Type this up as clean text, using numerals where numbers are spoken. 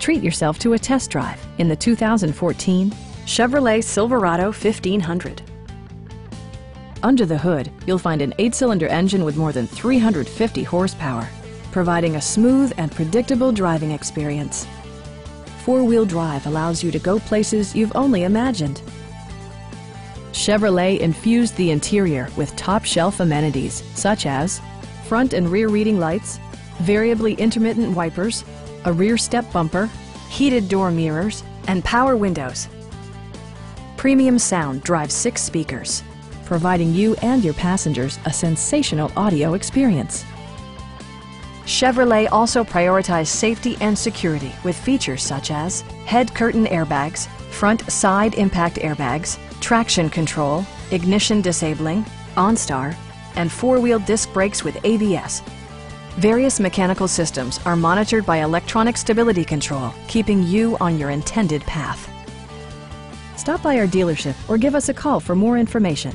Treat yourself to a test drive in the 2014 Chevrolet Silverado 1500. Under the hood, you'll find an 8-cylinder engine with more than 350 horsepower, providing a smooth and predictable driving experience. Four-wheel drive allows you to go places you've only imagined. Chevrolet infused the interior with top-shelf amenities such as front and rear reading lights, variably intermittent wipers, a rear step bumper, heated door mirrors, and power windows. Premium sound drives 6 speakers, providing you and your passengers a sensational audio experience. Chevrolet also prioritized safety and security with features such as head curtain airbags, front side impact airbags, traction control, ignition disabling, OnStar, and 4-wheel disc brakes with ABS. Various mechanical systems are monitored by electronic stability control, keeping you on your intended path. Stop by our dealership or give us a call for more information.